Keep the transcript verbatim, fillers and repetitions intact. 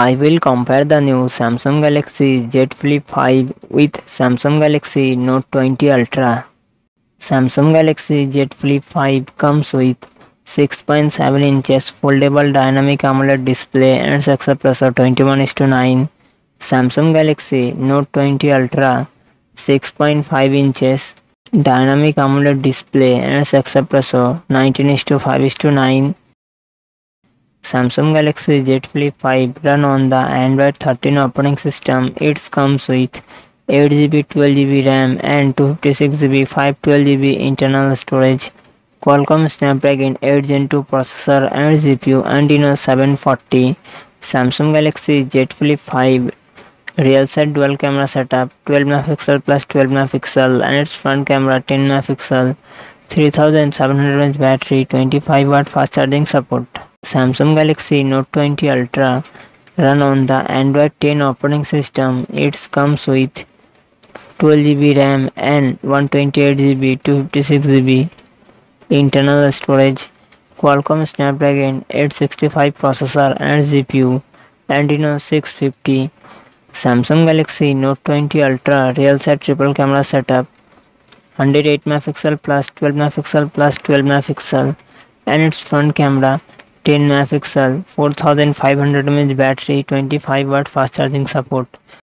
I will compare the new Samsung Galaxy Z Flip five with Samsung Galaxy Note twenty Ultra. Samsung Galaxy Z Flip five comes with six point seven inches foldable dynamic AMOLED display and success ratio twenty-one is to nine. Samsung Galaxy Note twenty Ultra six point five inches dynamic AMOLED display and success ratio nineteen is to five is to nine. Samsung Galaxy Z Flip five run on the Android thirteen operating system. It comes with eight G B, twelve G B RAM and two fifty-six G B, five hundred twelve G B internal storage, Qualcomm Snapdragon eight gen two processor and G P U, and Adreno seven forty. Samsung Galaxy Z Flip five real set dual camera setup, twelve megapixel plus twelve megapixel, and its front camera ten megapixel, three thousand seven hundred milliamp hour battery, twenty-five watt fast charging support. Samsung Galaxy Note twenty Ultra run on the Android ten operating system. It comes with twelve G B RAM and one twenty-eight G B, two fifty-six G B internal storage, Qualcomm Snapdragon eight sixty-five processor and G P U, and Adreno six fifty. Samsung Galaxy Note twenty Ultra real set triple camera setup, one hundred eight megapixel plus twelve megapixel plus twelve megapixel, and its front camera ten megapixel, forty-five hundred milliamp hour battery, twenty-five watt fast charging support.